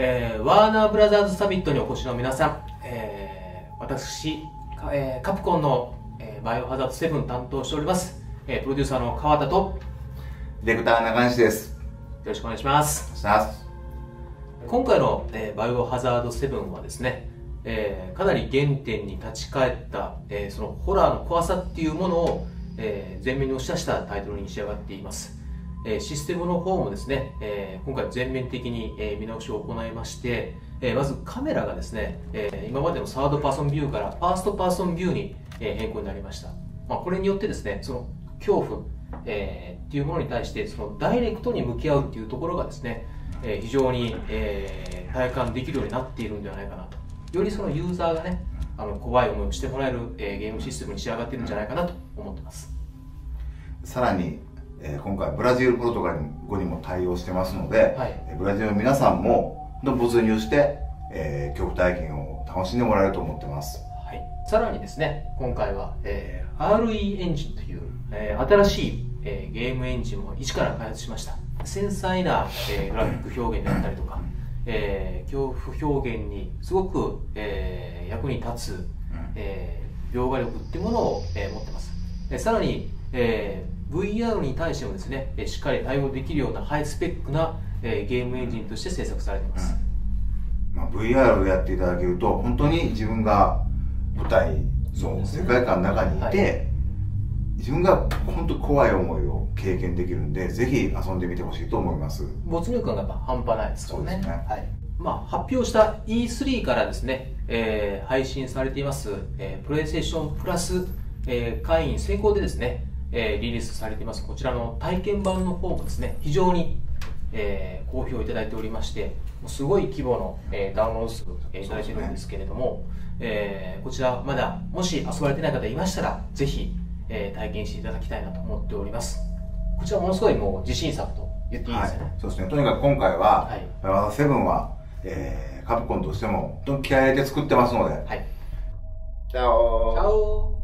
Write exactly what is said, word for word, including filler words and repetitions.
えー、ワーナーブラザーズサミットにお越しの皆さん、えー、私、えー、カプコンの、えー、バイオハザードセブン担当しております、えー、プロデューサーの川田とディレクター中西です。よろしくお願いします。今回の、えー、バイオハザードセブンはですね、えー、かなり原点に立ち返った、えー、そのホラーの怖さっていうものを、えー、前面に押し出したタイトルに仕上がっています。システムの方もですね、今回全面的に見直しを行いまして、まずカメラがですね、今までのサードパーソンビューからファーストパーソンビューに変更になりました。これによってですね、その恐怖っていうものに対してそのダイレクトに向き合うっていうところがですね、非常に体感できるようになっているんではないかなと、よりそのユーザーがね、あの怖い思いをしてもらえるゲームシステムに仕上がっているんじゃないかなと思ってます。さらに今回ブラジルプロトコルにも対応してますので、はい、ブラジルの皆さんもの没入して、えー、恐怖体験を楽しんでもらえると思ってます、はい、さらにですね、今回は、えー、アールイー エンジンという、えー、新しい、えー、ゲームエンジンを一から開発しました。繊細な、えー、グラフィック表現だったりとか、えー、恐怖表現にすごく、えー、役に立つ、えー、描画力っていうものを、えー、持ってます。でさらに、えーブイアール に対してもですね、しっかり対応できるようなハイスペックなゲームエンジンとして制作されています、うんまあ、ブイアール をやっていただけると本当に自分が舞台の世界観の中にいて、ねはい、自分が本当怖い思いを経験できるんで、ぜひ遊んでみてほしいと思います。没入感がやっぱ半端ないですから ね, ね、はいまあ、発表した イースリー からですね、えー、配信されています、えー、プレイステーションプラス、えー、会員成功でですねえー、リリースされていますこちらの体験版の方もですね、非常に、えー、好評いただいておりまして、すごい規模の、えー、ダウンロード数をいただいているんですけれども、ねえー、こちらまだもし遊ばれてない方いましたら、ぜひ、えー、体験していただきたいなと思っております。こちらものすごいもう自信作と言っていいですよね、はい、そうですね。とにかく今回は「バイオハザードセブン」は、えー、カプコンとしても本当に気合い入れて作ってますので、はい、チャオーチャオー。